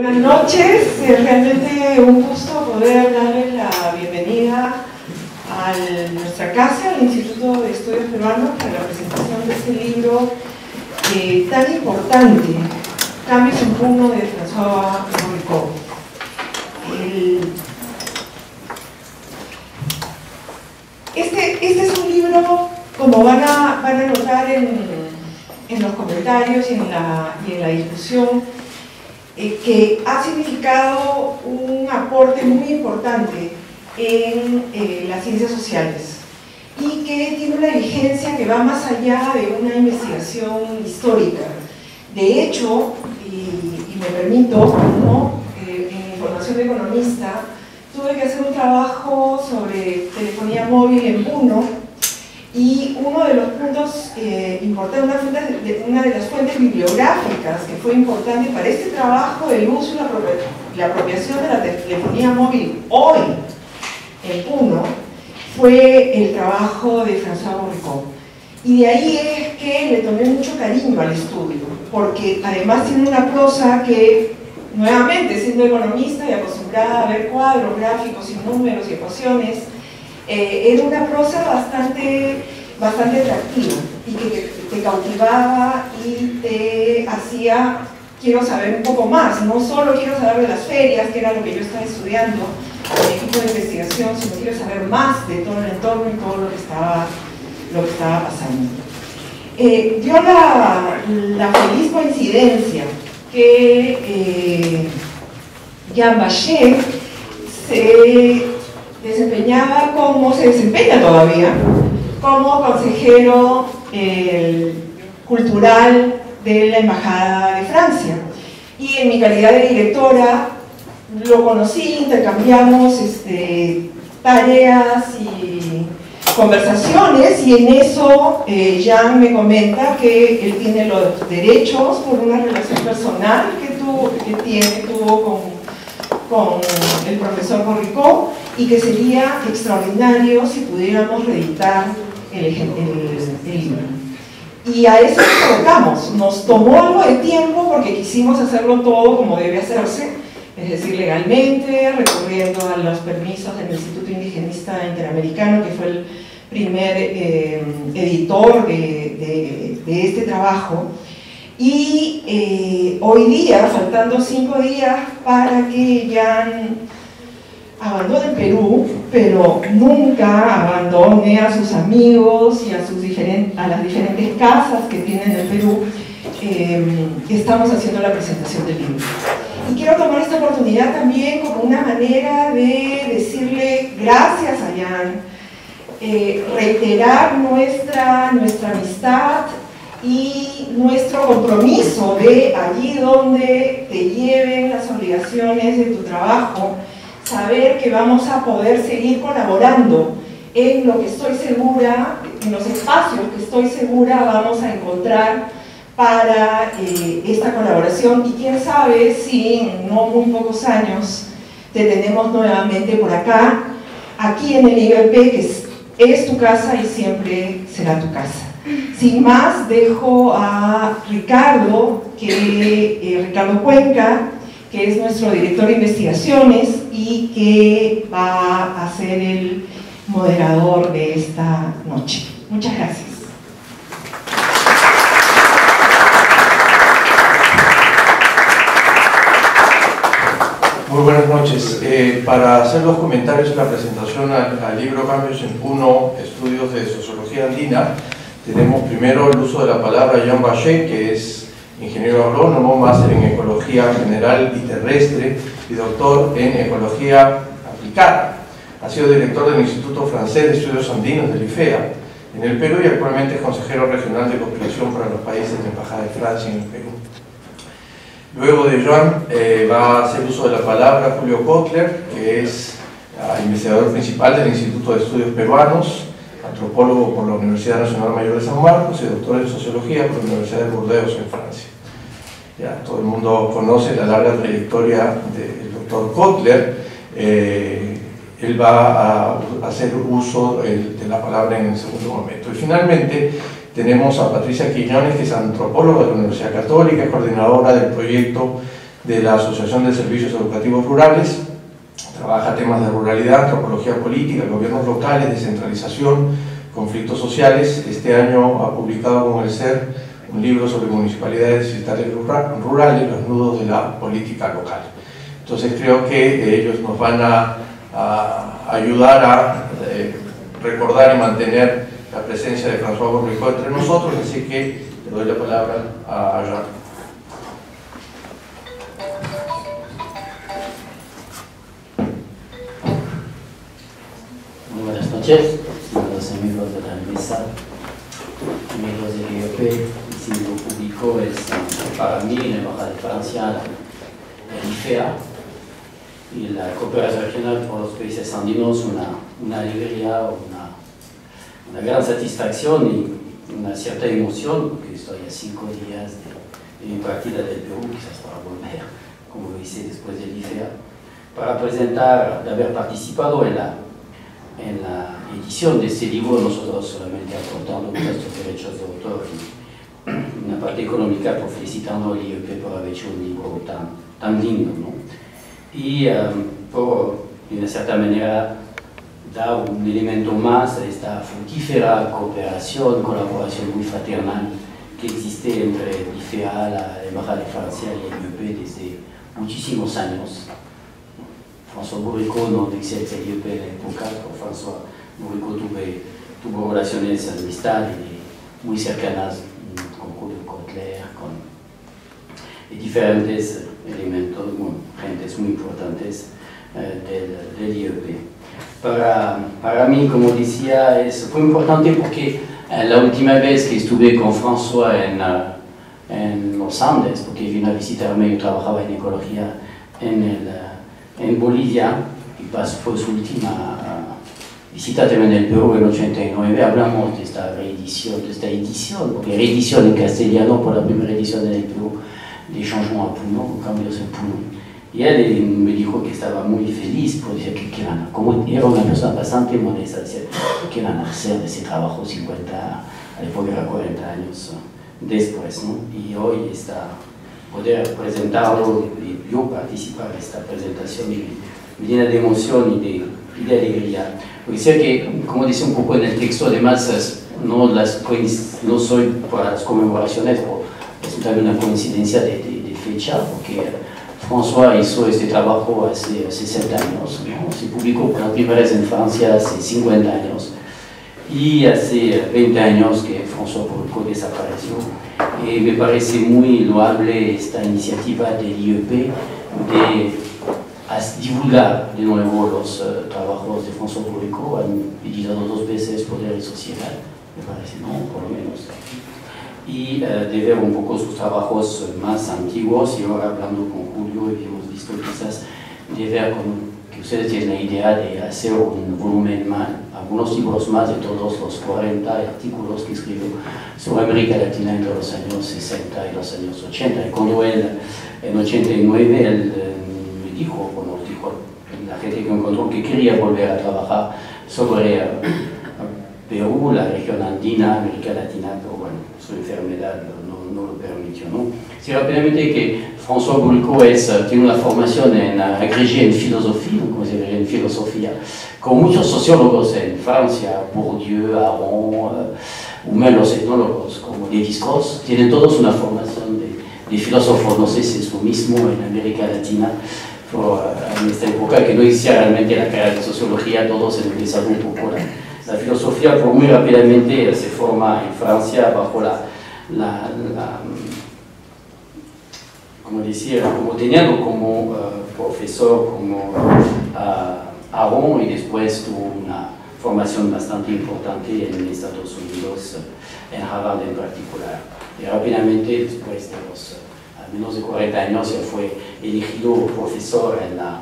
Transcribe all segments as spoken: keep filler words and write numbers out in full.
buenas noches. Es realmente un gusto poder darles la bienvenida a nuestra casa, al Instituto de Estudios Peruanos, para la presentación de este libro eh, tan importante, Cambios en Puno, de François Bourricaud. Este, este es un libro, como van a, van a notar en, en los comentarios y en la, y en la discusión, Eh, que ha significado un aporte muy importante en eh, las ciencias sociales y que tiene una vigencia que va más allá de una investigación histórica. De hecho, y, y me permito, ¿no? eh, en mi formación de economista, tuve que hacer un trabajo sobre telefonía móvil en Puno, y uno de los puntos eh, importantes, una, una de las fuentes bibliográficas que fue importante para este trabajo del uso y la apropiación de la telefonía móvil hoy en Puno, fue el trabajo de François Bourricaud. Y de ahí es que le tomé mucho cariño al estudio, porque además tiene una prosa que, nuevamente, siendo economista y acostumbrada a ver cuadros, gráficos y números y ecuaciones, Eh, era una prosa bastante, bastante atractiva y que, que te cautivaba y te hacía, quiero saber un poco más, no solo quiero saber de las ferias, que era lo que yo estaba estudiando en el equipo de investigación, sino quiero saber más de todo el entorno y todo lo que estaba, lo que estaba pasando. Eh, dio la, la feliz coincidencia que eh, Jean Bachelet se desempeñaba, como se desempeña todavía, como consejero eh, cultural de la Embajada de Francia. Y en mi calidad de directora lo conocí, intercambiamos este, tareas y conversaciones, y en eso eh, Jean me comenta que él tiene los derechos por una relación personal que, tu, que tiene, tuvo con con el profesor Bourricaud, y que sería extraordinario si pudiéramos reeditar el, el, el libro. Y a eso nos colocamos. Nos tomó algo de tiempo porque quisimos hacerlo todo como debe hacerse, es decir, legalmente, recurriendo a los permisos del Instituto Indigenista Interamericano, que fue el primer eh, editor de, de, de este trabajo. Y eh, hoy día, faltando cinco días para que Jean abandone Perú, pero nunca abandone a sus amigos y a, sus diferent, a las diferentes casas que tienen en Perú, eh, estamos haciendo la presentación del libro. Y quiero tomar esta oportunidad también como una manera de decirle gracias a Jean, eh, reiterar nuestra, nuestra amistad y nuestro compromiso de, allí donde te lleven las obligaciones de tu trabajo, saber que vamos a poder seguir colaborando en lo que estoy segura, en los espacios que estoy segura vamos a encontrar para eh, esta colaboración. Y quién sabe si en no muy pocos años te tenemos nuevamente por acá, aquí en el I B P, que es, es tu casa y siempre será tu casa. Sin más, dejo a Ricardo, que, eh, Ricardo Cuenca, que es nuestro director de investigaciones y que va a ser el moderador de esta noche. Muchas gracias. Muy buenas noches. Eh, para hacer los comentarios en la presentación al, al libro Cambios en Puno, Estudios de Sociología Andina, tenemos primero el uso de la palabra Jean Bachelet, que es ingeniero agrónomo, máster en ecología general y terrestre y doctor en ecología aplicada. Ha sido director del Instituto Francés de Estudios Andinos del IFEA en el Perú y actualmente es consejero regional de cooperación para los países de la Embajada de Francia en el Perú. Luego de Jean eh, va a hacer uso de la palabra Julio Cotler, que es ah, investigador principal del Instituto de Estudios Peruanos, antropólogo por la Universidad Nacional Mayor de San Marcos y doctor en Sociología por la Universidad de Burdeos en Francia. Ya, todo el mundo conoce la larga trayectoria del doctor Cotler. Eh, él va a hacer uso de la palabra en el segundo momento. Y finalmente tenemos a Patricia Quiñones, que es antropóloga de la Universidad Católica, coordinadora del proyecto de la Asociación de Servicios Educativos Rurales. Trabaja temas de ruralidad, antropología política, gobiernos locales, descentralización, conflictos sociales. Este año ha publicado con el C E R un libro sobre municipalidades y estados rurales, los nudos de la política local. Entonces creo que ellos nos van a, a ayudar a eh, recordar y mantener la presencia de François Bourricaud entre nosotros, así que le doy la palabra a Aron. Buenas noches a los amigos de la mesa, amigos del I E P. El sitio público es para mí la Embajada de Francia, la IFEA y la cooperación regional por los países andinos, una, una alegría, una, una gran satisfacción y una cierta emoción, porque estoy a cinco días de, de mi partida del Perú, quizás para volver, como lo hice después del IFEA, para presentar, de haber participado en la en la edición de este libro, nosotros solamente aportando nuestros derechos de autor y una parte económica, por felicitando al I E P por haber hecho un libro tan, tan lindo, ¿no? Y um, por, de cierta manera, dar un elemento más a esta fructífera cooperación, colaboración muy fraternal que existe entre IFEA, la Embajada de Francia y el I E P desde muchísimos años. François Bourricaud no excepto el I E P en la época, pero François Bourricaud tuve, tuvo relaciones de amistad y muy cercanas con Julio Cotler, con diferentes elementos, bueno, gentes muy importantes eh, del, del I E P. Para, para mí, como decía, es, fue importante porque eh, la última vez que estuve con François en, en los Andes, porque vino a visitarme, yo trabajaba en ecología en el... en Bolivia, y fue su última visita también en el Perú en ochenta y nueve, hablamos de esta reedición, de esta edición, porque reedición en castellano por la primera edición en el Perú, de Changement a Puno, Cambios en Puno. Y él me dijo que estaba muy feliz, por decir que, que era, como era una persona bastante modesta, decir, ¿qué van a hacer de ese trabajo cincuenta, después de cuarenta años después, ¿no? Y hoy está... poder presentarlo y yo participar en esta presentación me llena de emoción y de, y de alegría. Porque sé que, como dice un poco en el texto, además es, no, las, no soy para las conmemoraciones, es también una coincidencia de, de, de fecha, porque François hizo este trabajo hace sesenta años, ¿no? Se publicó por la primera vez en Francia hace cincuenta años, y hace veinte años que François Bourricaud desapareció. Y me parece muy loable esta iniciativa del I E P de divulgar de nuevo los uh, trabajos de François Bourricaud. Han editado dos veces Poder y Sociedad, me parece, ¿no? Por lo menos. Y uh, de ver un poco sus trabajos más antiguos, y ahora hablando con Julio, y hemos visto quizás de ver con, que ustedes tienen la idea de hacer un volumen más, algunos libros más de todos los cuarenta artículos que escribió sobre América Latina entre los años sesenta y los años ochenta. Y cuando él, en ochenta y nueve, él eh, me dijo, bueno, dijo la gente que encontró que quería volver a trabajar sobre eh, Perú, la región andina, América Latina, pero bueno, su enfermedad no, no lo permitió, ¿no? Sí, rápidamente que François Bourricaud es, tiene una formación en agrégé en filosofía, como se dice, en filosofía, con muchos sociólogos en Francia, Bourdieu, Aron, eh, o menos etnólogos como Lévi-Strauss, tienen todos una formación de, de filósofos, no sé si es lo mismo en América Latina, pero eh, en esta época que no existía realmente la carrera de sociología, todos empezaron un poco la, la filosofía, pero muy rápidamente eh, se forma en Francia bajo la... la, la como decir, como teniendo como uh, profesor, como uh, Aron, y después tuvo una formación bastante importante en Estados Unidos, uh, en Harvard en particular. Y rápidamente, después de los uh, menos de cuarenta años, ya fue elegido profesor en la,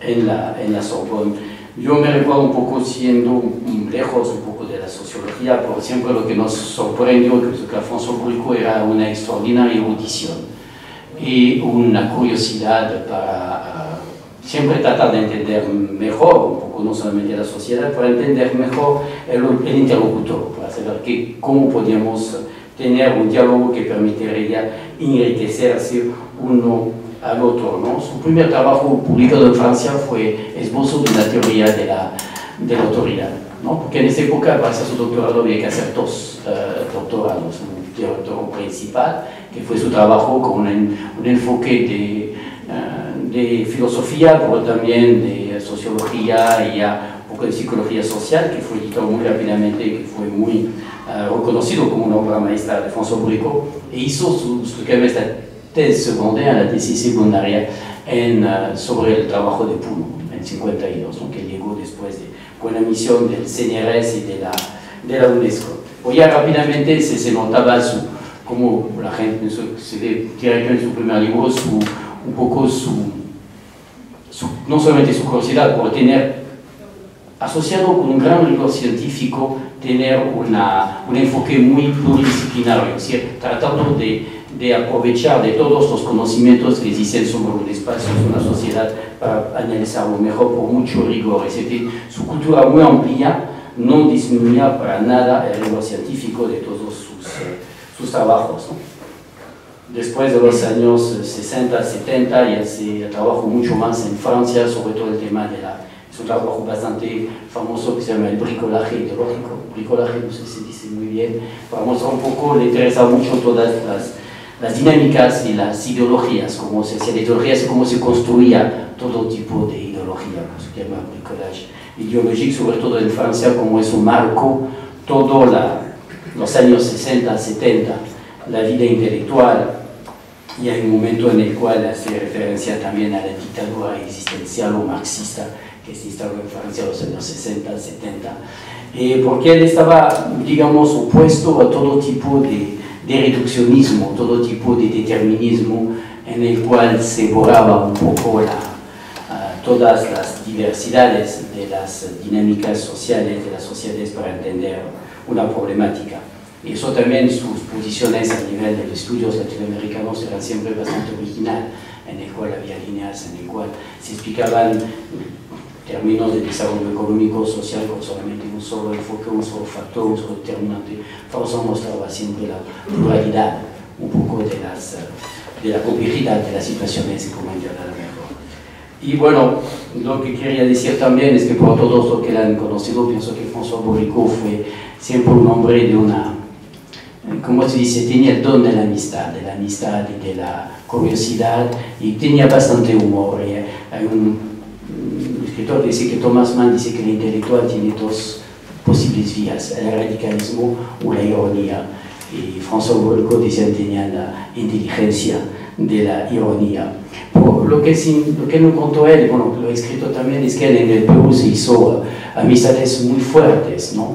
en la, en la Sorbonne. Yo me recuerdo un poco siendo lejos un poco de la sociología, pero siempre lo que nos sorprendió es que François Bourricaud era una extraordinaria erudición y una curiosidad para uh, siempre tratar de entender mejor, un poco no solamente la sociedad, para entender mejor el, el interlocutor, para saber que, cómo podíamos tener un diálogo que permitiría enriquecerse uno al otro, ¿no? Su primer trabajo publicado en Francia fue Esbozo de una teoría de la, de la autoridad, ¿no? Porque en esa época para hacer su doctorado había que hacer dos uh, doctorados, un doctorado principal, que fue su trabajo con un, un enfoque de, uh, de filosofía, pero también de sociología y a, un poco de psicología social, que fue editado muy rápidamente, que fue muy uh, reconocido como una obra maestra de François Bourricaud, e hizo su, su tesis secundaria, la tesis secundaria en, uh, sobre el trabajo de Puno en cincuenta y dos, ¿no? Que llegó después de, con la misión del C N R S y de la, de la UNESCO. O ya rápidamente se, se notaba, su, como la gente su, se ve directamente en su primer libro, su, un poco su, su, no solamente su curiosidad por tener, asociado con un gran rigor científico, tener una, un enfoque muy pluridisciplinario, es decir, tratando de de aprovechar de todos los conocimientos que existen sobre un espacio, una sociedad, para analizarlo mejor por mucho rigor. Es decir, su cultura muy amplia no disminuía para nada el rigor científico de todos sus, eh, sus trabajos, ¿no? Después de los años sesenta, setenta, ya se trabajó mucho más en Francia, sobre todo el tema de la... Es un trabajo bastante famoso que se llama el bricolaje ideológico. Bricolaje, no sé si se dice muy bien. Para mostrar un poco, le interesa mucho todas las... las dinámicas y las ideologías, cómo se hacían ideologías y cómo se construía todo tipo de ideología, pues, que se llama bricolage ideológico, sobre todo en Francia, como eso marcó todos los años sesenta, setenta, la vida intelectual, y hay un momento en el cual hace referencia también a la dictadura existencial o marxista que se instaló en Francia en los años sesenta, setenta, eh, porque él estaba, digamos, opuesto a todo tipo de de reduccionismo, todo tipo de determinismo en el cual se borraba un poco la, uh, todas las diversidades de las dinámicas sociales, de las sociedades para entender una problemática. Y eso también, sus posiciones a nivel de los estudios latinoamericanos eran siempre bastante original, en el cual había líneas en el cual se explicaban términos de desarrollo económico, social, con solamente un solo enfoque, un solo factor, un solo determinante. Faustón mostraba siempre la pluralidad, un poco de, las, de la complejidad de las situaciones y cómo entender mejor. Y bueno, lo que quería decir también es que por todos los que la han conocido, pienso que François Bourricaud fue siempre un hombre de una, como se dice, tenía el don de la amistad, de la amistad y de la curiosidad, y tenía bastante humor. ¿eh? Hay un escritor que dice que Tomás Mann dice que el intelectual tiene dos posibles vías, el radicalismo o la ironía. Y François Bourricaud dice que tenía la inteligencia de la ironía. Pero lo que, lo que no contó él, bueno, lo he escrito también, es que él en el Perú se hizo amistades muy fuertes, ¿no?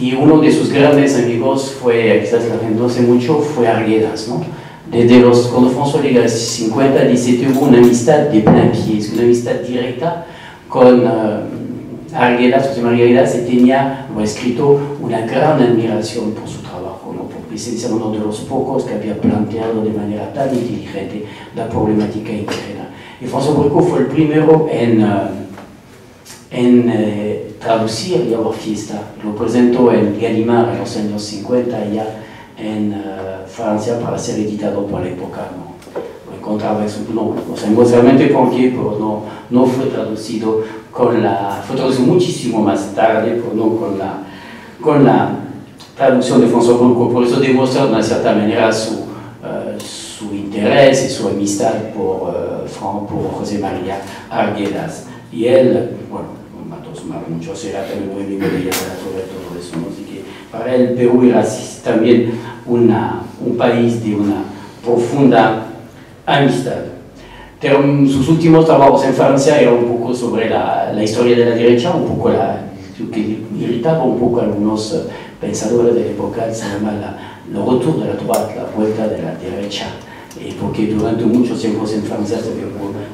Y uno de sus grandes amigos fue, quizás la gente no sé mucho, fue Arguedas, ¿no? Desde los, cuando François llega a los cincuenta, dice que hubo una amistad de plein pied, una amistad directa con uh, Arguedas, José María Arguedas, y tenía, lo ha escrito, una gran admiración por su trabajo, ¿no? Porque es uno de los pocos que había planteado de manera tan inteligente la problemática indígena. Y François Bourricaud fue el primero en, uh, en uh, traducir la orfiesta. Lo presentó en Gallimard en los años cincuenta, ya en uh, Francia, para ser editado por la época, ¿no? Encontraba eso, no, no sabemos realmente por qué, pero no, no fue traducido con la, fue traducido muchísimo más tarde, pero no con la, con la traducción de François Bourricaud. Por eso demuestra de una cierta manera su, uh, su interés y su amistad por, uh, Fran, por José María Arguedas. Y él, bueno, Matos Mar, mucho será también muy amigo de Haya de la Torre, todo eso, ¿no? Así que para él Perú era también una, un país de una profunda amistad. Pero sus últimos trabajos en Francia eran un poco sobre la, la historia de la derecha, un poco la, que irritaba un poco a algunos uh, pensadores de la época, se llama la, la retour de la droite, la vuelta de la derecha, eh, porque durante muchos tiempos en Francia se había,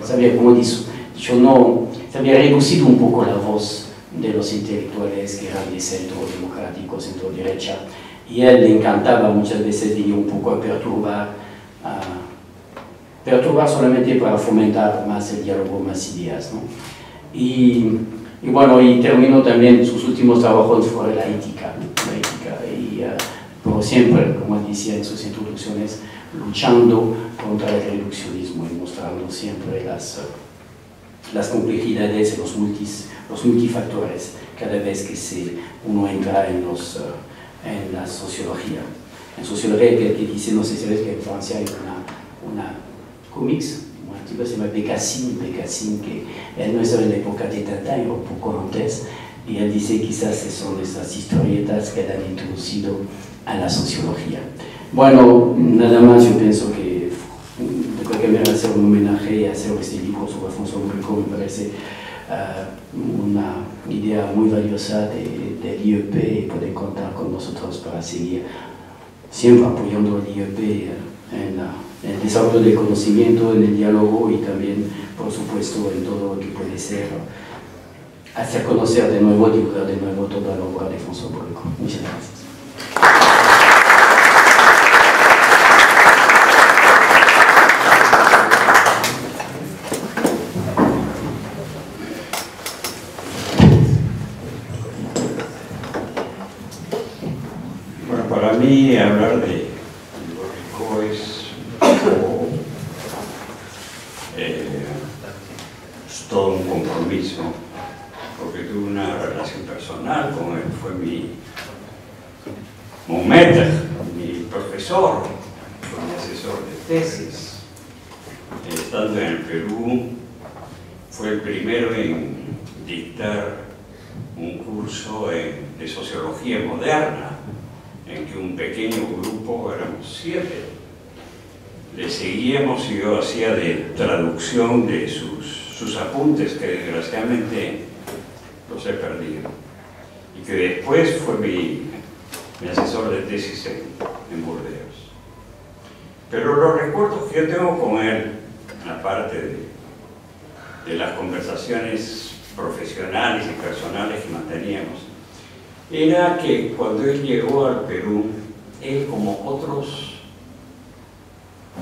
se había como dice, yo no, se había reducido un poco la voz de los intelectuales que eran de centro democrático, centro derecha, y a él le encantaba muchas veces venir un poco a perturbar uh, perturbar solamente para fomentar más el diálogo, más ideas, ¿no? Y, y bueno, y terminó también sus últimos trabajos sobre la ética, ¿no? La ética, y, uh, pero siempre, como decía en sus introducciones, luchando contra el reduccionismo y mostrando siempre las, las complejidades, los, multis, los multifactores cada vez que se, uno entra en, los, en la sociología. En sociología que, que dice, no sé si ves que en Francia hay una, una cómics, un artículo que se llama Bécassine, Bécassine, que él no estaba en la época de Tintín o poco antes, y él dice quizás son esas historietas que le han introducido a la sociología. Bueno, nada más, yo pienso que de cualquier manera hacer un homenaje y hacer este libro sobre François Bourricaud me parece uh, una idea muy valiosa del de I E P y poder contar con nosotros para seguir siempre apoyando al I E P en, en el desarrollo del conocimiento, en el diálogo y también, por supuesto, en todo lo que puede ser hacer conocer de nuevo, divulgar de nuevo toda la obra de François Bourricaud. Muchas gracias. Bueno, para mí hablar de Bourricaud es como, eh, es todo un compromiso, porque tuve una relación personal con él, fue mi mon maître, mi profesor, fue mi asesor de tesis. Estando en el Perú, fue el primero en dictar un curso en, de sociología moderna, en que un pequeño grupo, éramos siete, le seguíamos y yo hacía de traducción de sus, sus apuntes que desgraciadamente los he perdido, y que después fue mi, mi asesor de tesis en, en Burdeos. Pero los recuerdos que yo tengo con él, aparte de, de las conversaciones profesionales y personales que manteníamos, era que cuando él llegó al Perú, él, como otros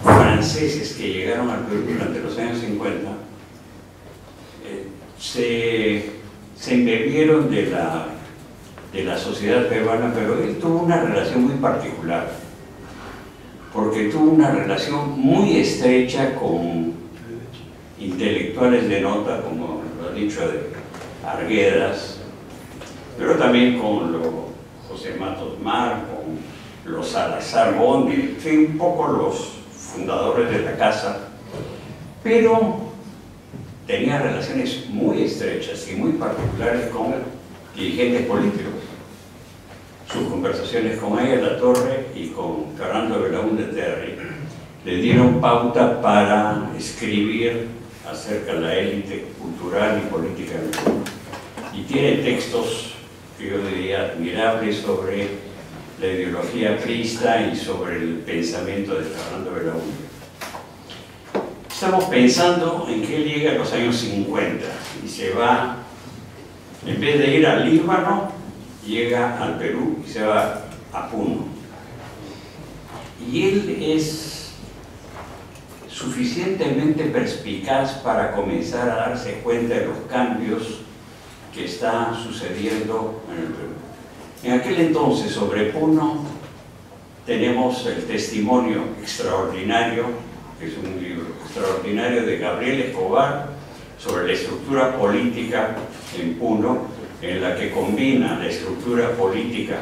franceses que llegaron al Perú durante los años cincuenta, eh, se... se embebieron de la, de la sociedad peruana, pero él tuvo una relación muy particular, porque tuvo una relación muy estrecha con intelectuales de nota, como lo ha dicho de Arguedas, pero también con los José Matos Mar, con los Salazar Bondi, en fin, un poco los fundadores de la casa, pero tenía relaciones muy estrechas y muy particulares con dirigentes políticos. Sus conversaciones con Haya de la Torre y con Fernando Belaúnde Terry le dieron pauta para escribir acerca de la élite cultural y política del mundo. Y tiene textos que yo diría admirables sobre la ideología priista y sobre el pensamiento de Fernando Belaúnde. Estamos pensando en que él llega a los años cincuenta y se va, en vez de ir al Líbano, llega al Perú y se va a Puno. Y él es suficientemente perspicaz para comenzar a darse cuenta de los cambios que están sucediendo en el Perú. En aquel entonces, sobre Puno, tenemos el testimonio extraordinario, que es un libro extraordinario de Gabriel Escobar sobre la estructura política en Puno, en la que combina la estructura política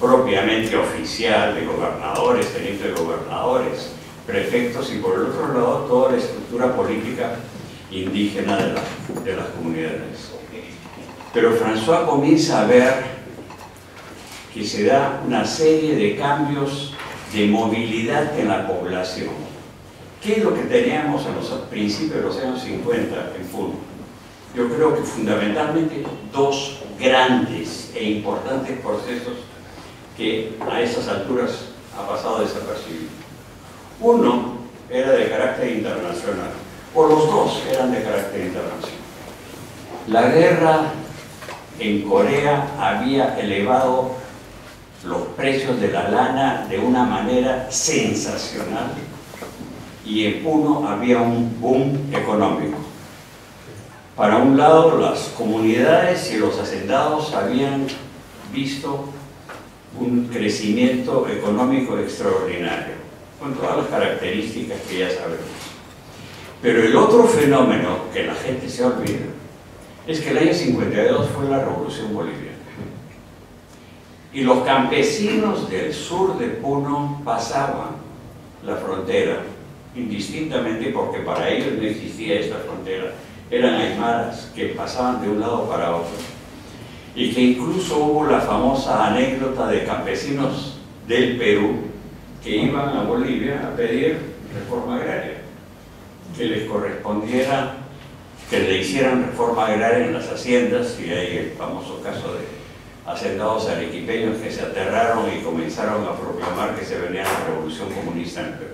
propiamente oficial de gobernadores, tenientes de gobernadores, prefectos, y por el otro lado toda la estructura política indígena de, la, de las comunidades. Pero François comienza a ver que se da una serie de cambios de movilidad en la población. ¿Qué es lo que teníamos a los principios de los años cincuenta en Puno? Yo creo que fundamentalmente dos grandes e importantes procesos que a esas alturas ha pasado desapercibido. Uno era de carácter internacional, o los dos eran de carácter internacional. La guerra en Corea había elevado los precios de la lana de una manera sensacional, y en Puno había un boom económico. Para un lado, las comunidades y los hacendados habían visto un crecimiento económico extraordinario. con todas las características que ya sabemos. Pero el otro fenómeno que la gente se olvida es que el año cincuenta y dos fue la Revolución Boliviana. Y los campesinos del sur de Puno pasaban la frontera indistintamente, porque para ellos no existía esta frontera. Eran aymaras que pasaban de un lado para otro. Y que incluso hubo la famosa anécdota de campesinos del Perú que iban a Bolivia a pedir reforma agraria, que les correspondiera, que le hicieran reforma agraria en las haciendas, y hay el famoso caso de hacendados arequipeños que se aterraron y comenzaron a proclamar que se venía la revolución comunista en el Perú.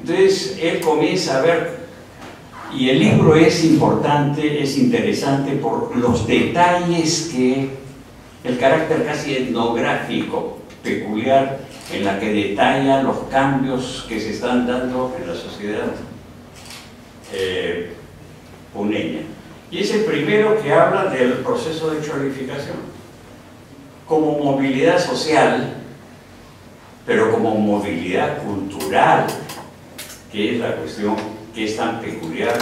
Entonces él comienza a ver, y el libro es importante, es interesante por los detalles que, el carácter casi etnográfico peculiar en la que detalla los cambios que se están dando en la sociedad eh, puneña. Y es el primero que habla del proceso de cholificación como movilidad social, pero como movilidad cultural, que es la cuestión que es tan peculiar,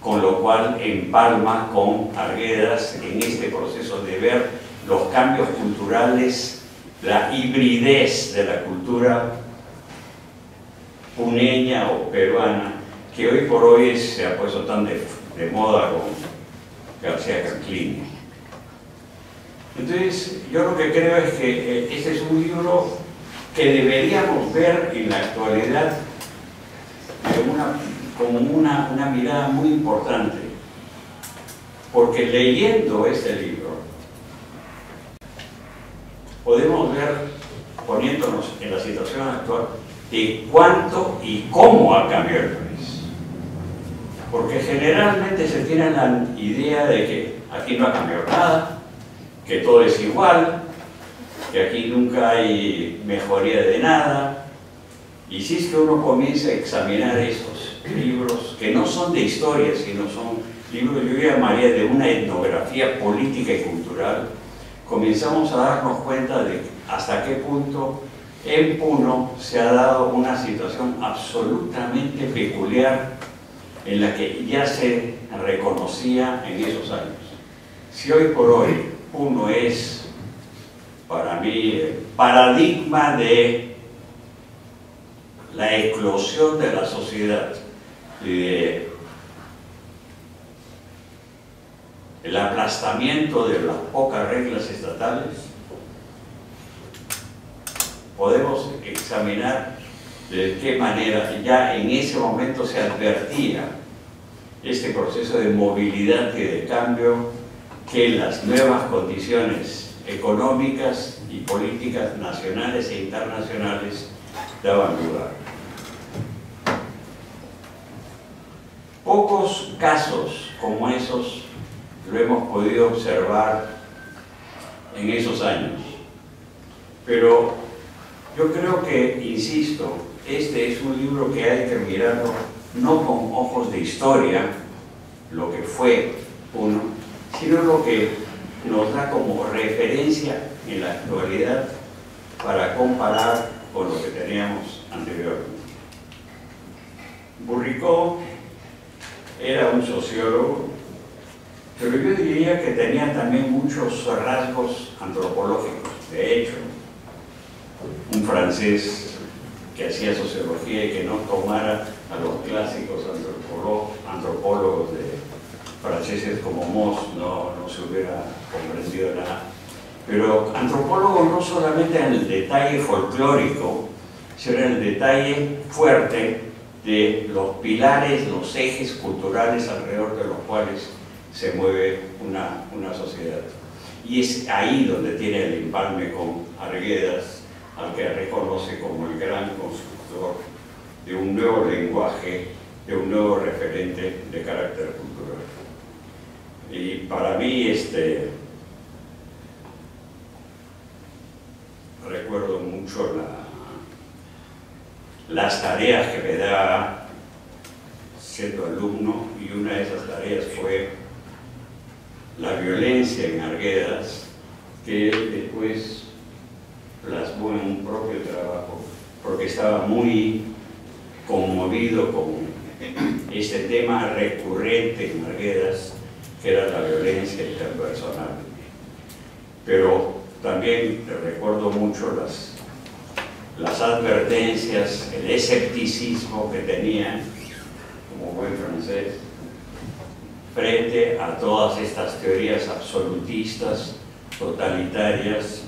con lo cual empalma con Arguedas en este proceso de ver los cambios culturales, la hibridez de la cultura puneña o peruana, que hoy por hoy se ha puesto tan de, de moda con García Canclini. Entonces, yo lo que creo es que este es un libro que deberíamos ver en la actualidad de una como una, una mirada muy importante, porque leyendo este libro podemos ver, poniéndonos en la situación actual, de cuánto y cómo ha cambiado el país, porque generalmente se tiene la idea de que aquí no ha cambiado nada, que todo es igual, que aquí nunca hay mejoría de nada. Y si es que uno comienza a examinar esos libros, que no son de historia, sino son libros, yo llamaría, de una etnografía política y cultural, comenzamos a darnos cuenta de hasta qué punto en Puno se ha dado una situación absolutamente peculiar en la que ya se reconocía en esos años. Si hoy por hoy Puno es, para mí, el paradigma de la eclosión de la sociedad y de el aplastamiento de las pocas reglas estatales, podemos examinar de qué manera ya en ese momento se advertía este proceso de movilidad y de cambio que las nuevas condiciones económicas y políticas nacionales e internacionales daban lugar. Pocos casos como esos lo hemos podido observar en esos años, pero yo creo que, insisto, este es un libro que hay que mirarlo no con ojos de historia, lo que fue uno, sino lo que nos da como referencia en la actualidad para comparar con lo que teníamos anteriormente. Bourricaud era un sociólogo, pero yo diría que tenía también muchos rasgos antropológicos. De hecho, un francés que hacía sociología y que no tomara a los clásicos antropólogos de franceses como Mauss no, no se hubiera comprendido nada. Pero antropólogos no solamente en el detalle folclórico, sino en el detalle fuerte de los pilares, los ejes culturales alrededor de los cuales se mueve una, una sociedad. Y es ahí donde tiene el empalme con Arguedas, al que reconoce como el gran constructor de un nuevo lenguaje, de un nuevo referente de carácter cultural. Y para mí, este, recuerdo mucho la las tareas que me daba siendo alumno, y una de esas tareas fue la violencia en Arguedas, que él después plasmó en un propio trabajo porque estaba muy conmovido con este tema recurrente en Arguedas, que era la violencia interpersonal. Pero también recuerdo mucho las, las advertencias, el escepticismo que tenía, como buen francés, frente a todas estas teorías absolutistas, totalitarias,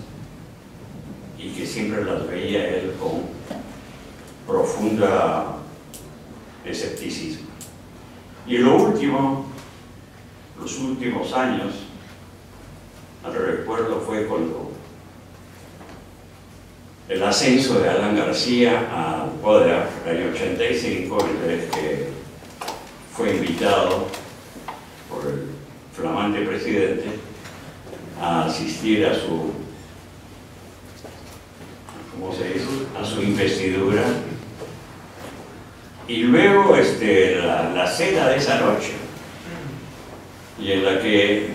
y que siempre las veía él con profunda escepticismo. Y lo último, los últimos años, al recuerdo fue cuando el ascenso de Alan García a Bourdeaux, el año ochenta y cinco, en el que fue invitado por el flamante presidente a asistir a su, ¿cómo se dice?, a su investidura. Y luego este, la, la cena de esa noche, y en la que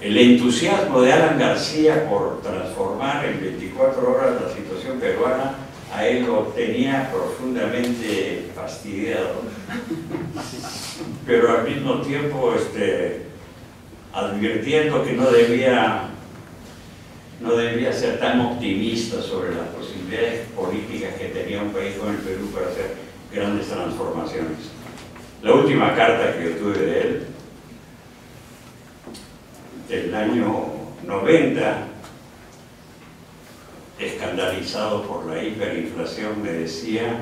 el entusiasmo de Alan García por transformar en veinticuatro horas la situación peruana, a él lo tenía profundamente fastidiado, pero al mismo tiempo este, advirtiendo que no debía, no debía ser tan optimista sobre las posibilidades políticas que tenía un país como el Perú para hacer grandes transformaciones. La última carta que yo tuve de él, del año noventa, escandalizado por la hiperinflación, me decía,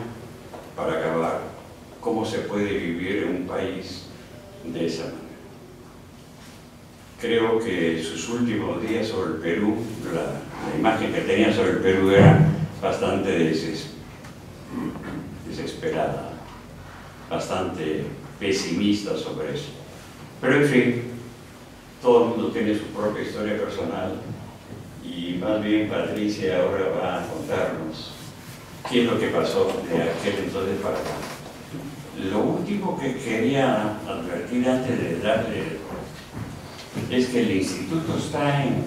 para acabar, ¿cómo se puede vivir en un país de esa manera? Creo que sus últimos días sobre el Perú, la, la imagen que tenía sobre el Perú era bastante des, desesperada, bastante pesimista sobre eso. Pero en fin, todo el mundo tiene su propia historia personal, y más bien Patricia ahora va a contarnos qué es lo que pasó de aquel entonces para acá. Lo último que quería advertir antes de darle es que el instituto está en...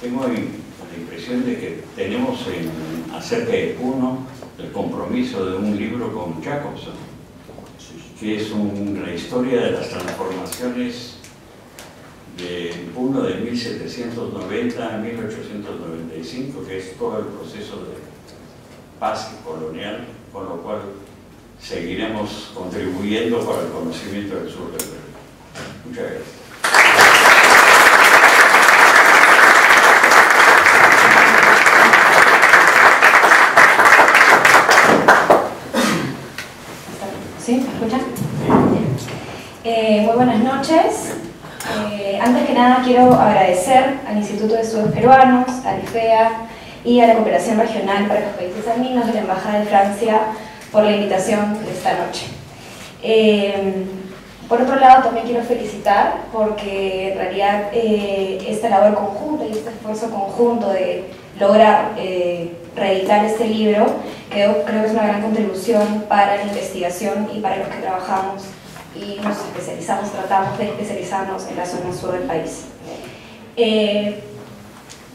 Tengo la impresión de que tenemos en, acerca de Puno, el compromiso de un libro con Jacobson, que es un, la historia de las transformaciones de Puno de mil setecientos noventa a mil ochocientos noventa y cinco, que es todo el proceso de paz colonial, con lo cual seguiremos contribuyendo para el conocimiento del sur del Perú. Muchas gracias. ¿Sí? ¿Me escuchan? Eh, muy buenas noches. Eh, antes que nada quiero agradecer al Instituto de Estudios Peruanos, al IFEA y a la Cooperación Regional para los Países Andinos de la Embajada de Francia por la invitación de esta noche. Eh, Por otro lado, también quiero felicitar porque en realidad eh, esta labor conjunta y este esfuerzo conjunto de lograr eh, reeditar este libro, que yo creo que es una gran contribución para la investigación y para los que trabajamos y nos especializamos, tratamos de especializarnos en la zona sur del país. Eh,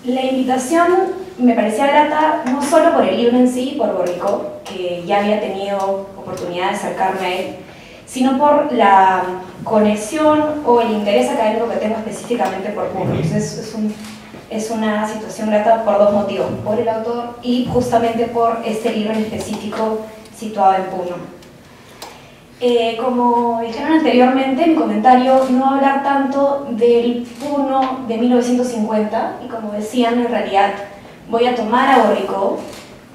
la invitación me parecía grata no solo por el libro en sí, por Bourdieu, que ya había tenido oportunidad de acercarme a él, sino por la conexión o el interés académico que tengo específicamente por Puno. Entonces, es, un, es una situación grata por dos motivos, por el autor y justamente por este libro en específico situado en Puno. Eh, como dijeron anteriormente, mi comentario no hablar tanto del Puno de mil novecientos cincuenta, y como decían, en realidad voy a tomar a Bourdieu,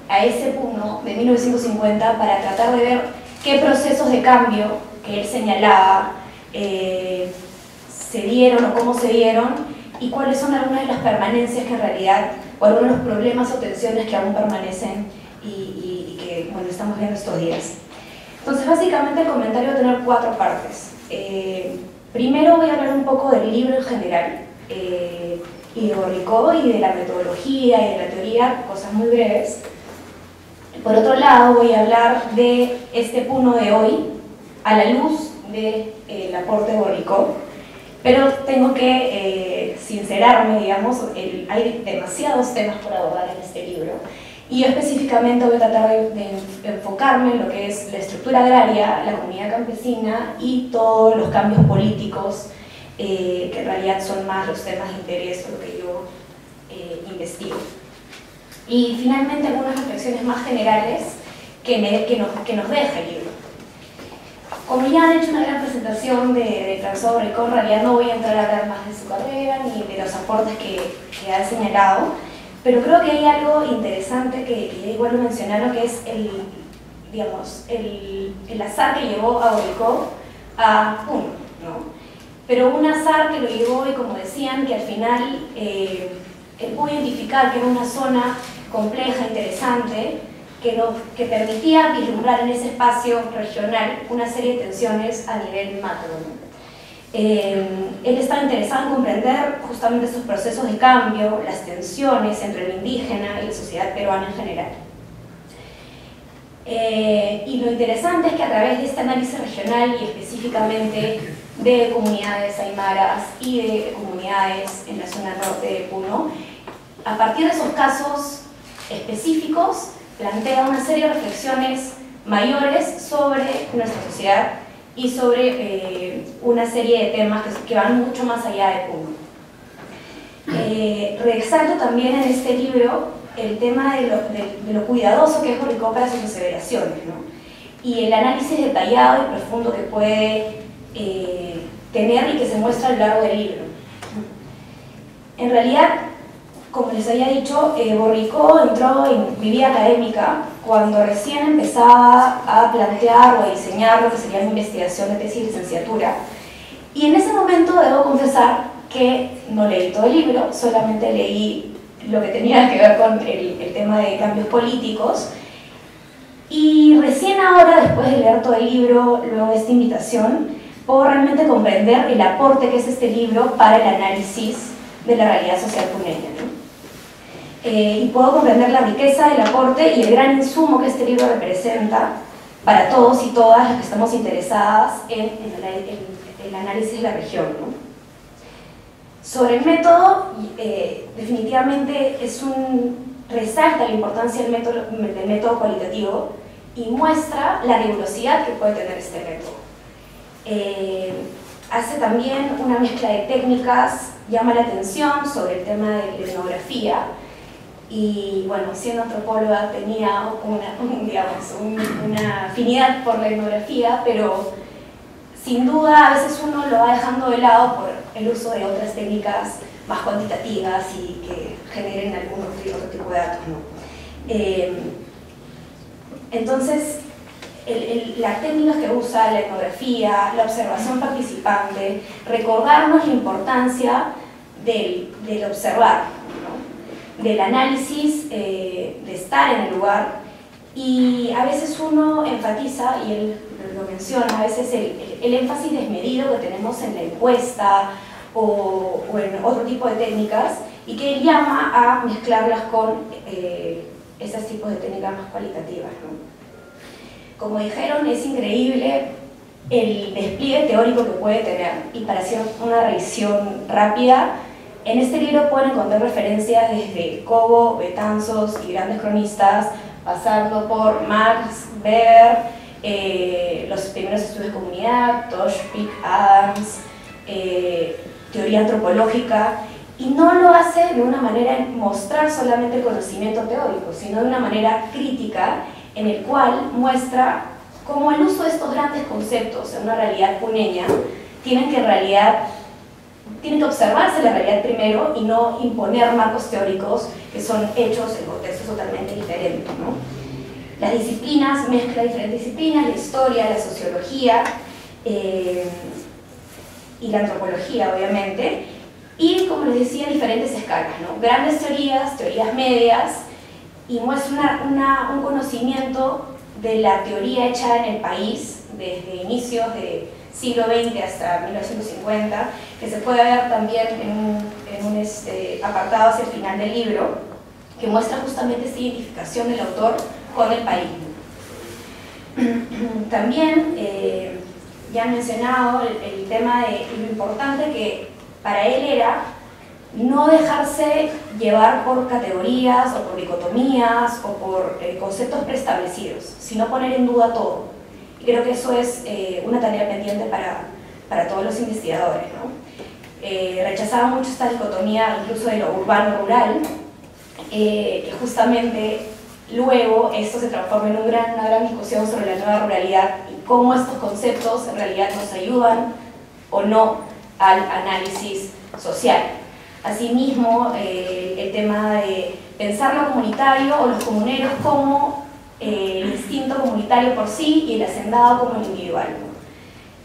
a ese Puno de mil novecientos cincuenta, para tratar de ver qué procesos de cambio que él señalaba eh, se dieron o cómo se dieron, y cuáles son algunas de las permanencias que en realidad, o algunos de los problemas o tensiones que aún permanecen y, y, y que bueno, estamos viendo estos días. Entonces, básicamente el comentario va a tener cuatro partes. Eh, primero voy a hablar un poco del libro en general, eh, y de Bourdieu, y de la metodología, y de la teoría, cosas muy breves. Por otro lado, voy a hablar de este Puno de hoy, a la luz del de, eh, aporte Bourdieu, pero tengo que eh, sincerarme, digamos, el, hay demasiados temas por abordar en este libro. Y yo específicamente voy a tratar de, de enfocarme en lo que es la estructura agraria, la comunidad campesina y todos los cambios políticos, eh, que en realidad son más los temas de interés o lo que yo eh, investigo. Y finalmente algunas reflexiones más generales que, me, que, nos, que nos deja el libro. Como ya han hecho una gran presentación de, de François Bourricaud, en realidad no voy a entrar a hablar más de su carrera ni de los aportes que, que ha señalado. Pero creo que hay algo interesante que, que igual lo mencionaron, que es el, digamos, el, el azar que llevó a Bourricaud a Puno, ¿no? Pero un azar que lo llevó, y como decían, que al final eh, él pudo identificar que era una zona compleja, interesante, que, nos, que permitía vislumbrar en ese espacio regional una serie de tensiones a nivel macro, ¿no? Eh, él estaba interesado en comprender justamente esos procesos de cambio, las tensiones entre lo indígena y la sociedad peruana en general. Eh, y lo interesante es que a través de este análisis regional y específicamente de comunidades aymaras y de comunidades en la zona norte de Puno, a partir de esos casos específicos plantea una serie de reflexiones mayores sobre nuestra sociedad y sobre eh, una serie de temas que, que van mucho más allá de Puno. Eh, resalto también en este libro el tema de lo, de, de lo cuidadoso que es Bourricaud para sus aseveraciones, ¿no? Y el análisis detallado y profundo que puede eh, tener y que se muestra a lo largo del libro. En realidad, como les había dicho, eh, Bourricaud entró en mi vida académica cuando recién empezaba a plantear o a diseñar lo que sería mi investigación de tesis y licenciatura. Y en ese momento debo confesar que no leí todo el libro, solamente leí lo que tenía que ver con el, el tema de cambios políticos. Y recién ahora, después de leer todo el libro, luego de esta invitación, puedo realmente comprender el aporte que es este libro para el análisis de la realidad social puneña, ¿no? Eh, y puedo comprender la riqueza, el aporte y el gran insumo que este libro representa para todos y todas las que estamos interesadas en, en, el, en el análisis de la región, ¿no? Sobre el método, eh, definitivamente es un, resalta la importancia del método, del método cualitativo y muestra la rigurosidad que puede tener este método. Eh, hace también una mezcla de técnicas, llama la atención sobre el tema de la etnografía. Y bueno, siendo antropóloga tenía una, digamos, un, una afinidad por la etnografía, pero sin duda a veces uno lo va dejando de lado por el uso de otras técnicas más cuantitativas y que generen algún otro tipo de datos, ¿no? Eh, entonces, el, el, las técnicas que usa la etnografía, la observación participante, recordarnos la importancia del, del observar, ¿no? Del análisis, eh, de estar en el lugar, y a veces uno enfatiza, y él lo menciona, a veces el, el, el énfasis desmedido que tenemos en la encuesta o, o en otro tipo de técnicas, y que él llama a mezclarlas con eh, esos tipos de técnicas más cualitativas, ¿no? Como dijeron, es increíble el despliegue teórico que puede tener, y para hacer una revisión rápida, en este libro pueden encontrar referencias desde Cobo, Betanzos y grandes cronistas, pasando por Marx, Weber, eh, los primeros estudios de comunidad, Tosh, Pick, Adams, eh, teoría antropológica, y no lo hace de una manera en mostrar solamente el conocimiento teórico, sino de una manera crítica en el cual muestra cómo el uso de estos grandes conceptos en una realidad puneña tienen que en realidad tiene que observarse la realidad primero y no imponer marcos teóricos que son hechos en contextos totalmente diferentes, ¿no? Las disciplinas, mezcla diferentes disciplinas, la historia, la sociología eh, y la antropología, obviamente, y como les decía, diferentes escalas, ¿no? Grandes teorías, teorías medias, y muestra una, una, un conocimiento de la teoría hecha en el país desde inicios de siglo veinte hasta mil novecientos cincuenta, que se puede ver también en un, en un este, apartado hacia el final del libro, que muestra justamente esta identificación del autor con el país. También, eh, ya han mencionado el, el tema de lo importante que para él era no dejarse llevar por categorías o por dicotomías o por eh, conceptos preestablecidos, sino poner en duda todo. Y creo que eso es eh, una tarea pendiente para, para todos los investigadores, ¿no? Eh, rechazaba mucho esta dicotomía incluso de lo urbano-rural, eh, que justamente luego esto se transforma en un gran, una gran discusión sobre la nueva ruralidad y cómo estos conceptos en realidad nos ayudan o no al análisis social. Asimismo, eh, el tema de pensar lo comunitario o los comuneros como eh, el instinto comunitario por sí y el hacendado como el individual.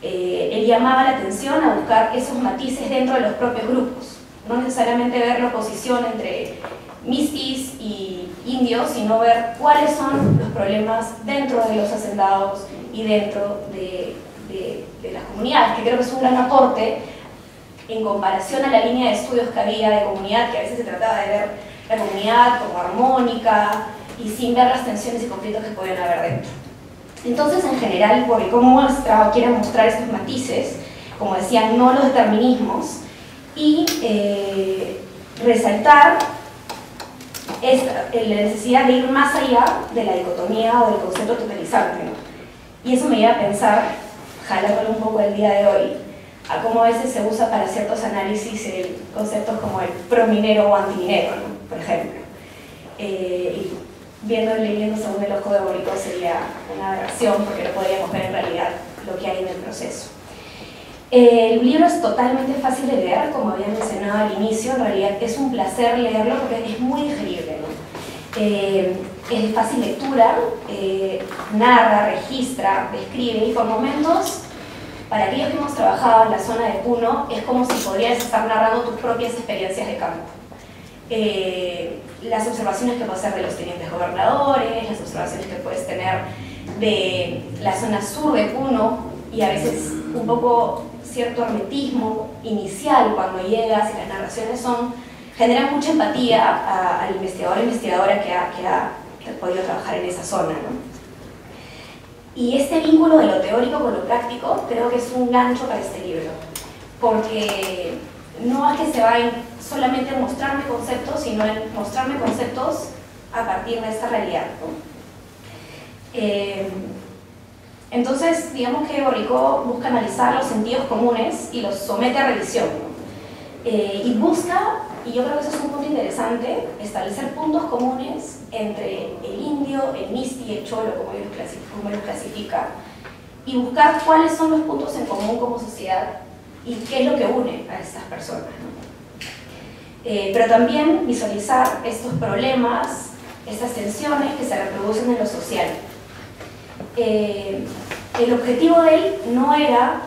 Eh, él llamaba la atención a buscar esos matices dentro de los propios grupos, no necesariamente ver la oposición entre mistis y indios, sino ver cuáles son los problemas dentro de los hacendados y dentro de, de, de las comunidades, que creo que es un gran aporte en comparación a la línea de estudios que había de comunidad, que a veces se trataba de ver la comunidad como armónica y sin ver las tensiones y conflictos que podían haber dentro. Entonces, en general, Bourdieu muestra o quiere mostrar estos matices, como decían, no los determinismos, y eh, resaltar esta, la necesidad de ir más allá de la dicotomía o del concepto totalizante, ¿no? Y eso me lleva a pensar, jalándolo un poco el día de hoy, a cómo a veces se usa para ciertos análisis el conceptos como el prominero o antiminero, ¿no? Por ejemplo. Eh, y, Viendo y leyendo según el ojo de Bourdieu sería una aberración porque no podríamos ver en realidad lo que hay en el proceso. Eh, el libro es totalmente fácil de leer, como había mencionado al inicio, en realidad es un placer leerlo porque es muy digerible, ¿no? Eh, es de fácil lectura, eh, narra, registra, describe, y por momentos, para aquellos que hemos trabajado en la zona de Puno, es como si podrías estar narrando tus propias experiencias de campo. Eh, las observaciones que puedes hacer de los tenientes gobernadores, las observaciones que puedes tener de la zona sur de Puno, y a veces un poco cierto hermetismo inicial cuando llegas, y las narraciones son, generan mucha empatía a, al investigador o investigadora que ha, que, ha, que ha podido trabajar en esa zona, ¿no? Y este vínculo de lo teórico con lo práctico creo que es un gancho para este libro, porque no es que se va solamente a mostrarme conceptos, sino en mostrarme conceptos a partir de esta realidad, ¿no? Eh, entonces, digamos que Bourdieu busca analizar los sentidos comunes y los somete a revisión, ¿no? Eh, y busca, y yo creo que eso es un punto interesante, establecer puntos comunes entre el indio, el misti y el cholo, como él los, los clasifica, y buscar cuáles son los puntos en común como sociedad, y qué es lo que une a estas personas, ¿no? Eh, pero también visualizar estos problemas, estas tensiones que se reproducen en lo social. Eh, el objetivo de él no era,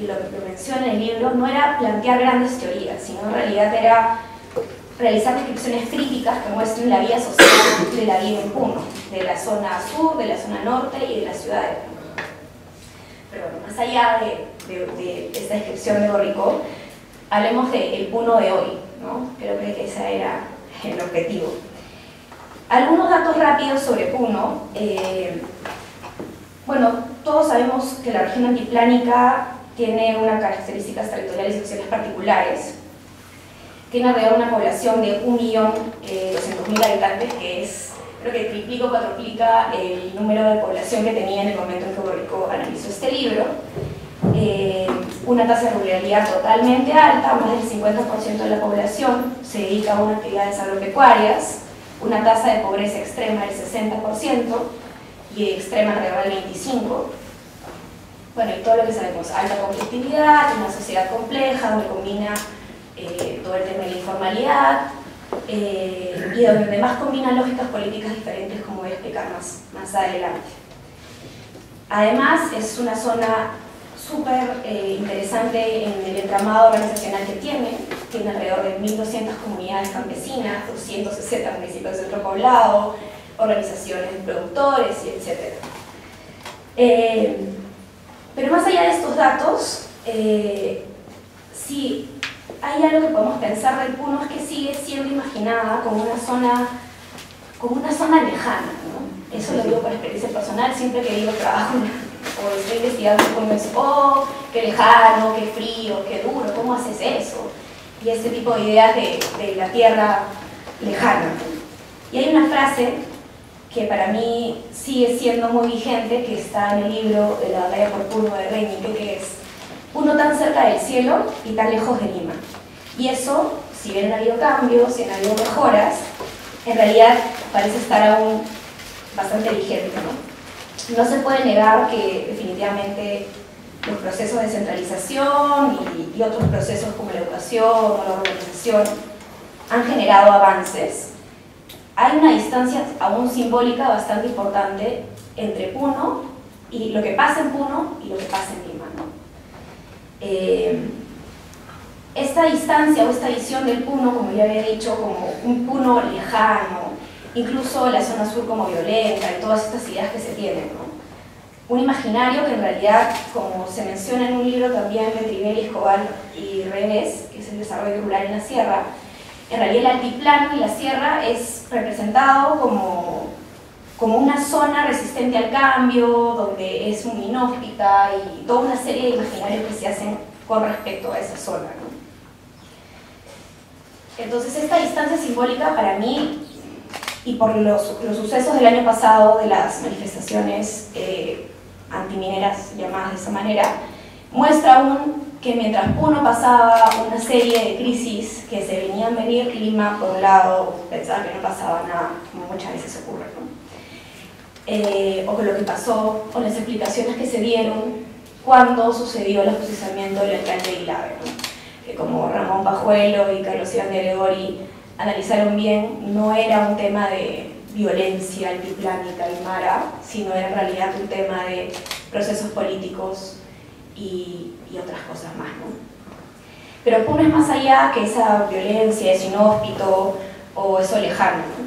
y lo que menciona en el libro, no era plantear grandes teorías, sino en realidad era realizar descripciones críticas que muestren la vida social de la vida en Puno, de la zona sur, de la zona norte y de la ciudad de Puno. Pero bueno, más allá de, de, de esta descripción de Bourdieu, hablemos del Puno de hoy, ¿no? Creo que ese era el objetivo. Algunos datos rápidos sobre Puno. Eh, bueno, todos sabemos que la región altiplánica tiene unas características territoriales y sociales particulares. Tiene alrededor de una población de un millón doscientos mil habitantes, que es, creo que triplica o cuatroplica el número de población que tenía en el momento en que Bourdieu analizó este libro. Eh, una tasa de ruralidad totalmente alta, más del cincuenta por ciento de la población se dedica a unas actividades agropecuarias, una tasa de pobreza extrema del sesenta por ciento y extrema alrededor del veinticinco por ciento. Bueno, y todo lo que sabemos, alta conflictividad, una sociedad compleja donde combina eh, todo el tema de la informalidad, Eh, y donde más combinan lógicas políticas diferentes, como voy a explicar más, más adelante. Además, es una zona súper eh, interesante en el entramado organizacional que tiene. Tiene alrededor de mil doscientas comunidades campesinas, doscientos sesenta municipios de centro poblado, organizaciones de productores, etcétera. Eh, pero más allá de estos datos, eh, sí, hay algo que podemos pensar del Puno, es que sigue siendo imaginada como una zona, como una zona lejana, ¿no? Eso lo digo por experiencia personal, siempre que digo trabajo o estoy investigando, como es, oh, qué lejano, qué frío, qué duro, ¿cómo haces eso? y ese tipo de ideas de, de la tierra lejana. Y hay una frase que para mí sigue siendo muy vigente, que está en el libro de la batalla por Puno de Reinicke, que es: Puno tan cerca del cielo y tan lejos de Lima. Y eso, si bien han habido cambios, si han habido mejoras, en realidad parece estar aún bastante vigente, ¿no? No se puede negar que definitivamente los procesos de centralización y, y otros procesos como la educación o la urbanización han generado avances. Hay una distancia aún simbólica bastante importante entre Puno y lo que pasa en Puno y lo que pasa en Lima, ¿no? Eh, esta distancia o esta visión del Puno, como ya había dicho, como un Puno lejano, incluso la zona sur como violenta y todas estas ideas que se tienen, ¿no? Un imaginario que en realidad, como se menciona en un libro también de Trivier, Escobar y Reves, que es el desarrollo rural en la sierra, en realidad el altiplano y la sierra es representado como, como una zona resistente al cambio, donde es muy inhóspita y toda una serie de imaginarios que se hacen con respecto a esa zona, ¿no? Entonces esta distancia simbólica para mí, y por los, los sucesos del año pasado de las manifestaciones eh, antimineras, llamadas de esa manera, muestra aún que mientras Puno pasaba una serie de crisis que se venían venir, Lima, por un lado, pensaba que no pasaba nada, como muchas veces ocurre, ¿no? Eh, o con lo que pasó, o las explicaciones que se dieron cuando sucedió el ajusticiamiento del alcalde de Ilave, ¿no? Que como Ramón Pajuelo y Carlos Iván de Gregori analizaron bien, no era un tema de violencia altiplánica y mara, sino era en realidad un tema de procesos políticos y, y otras cosas más, ¿no? Pero Puno es más allá que esa violencia, es inhóspito o eso lejano, ¿no?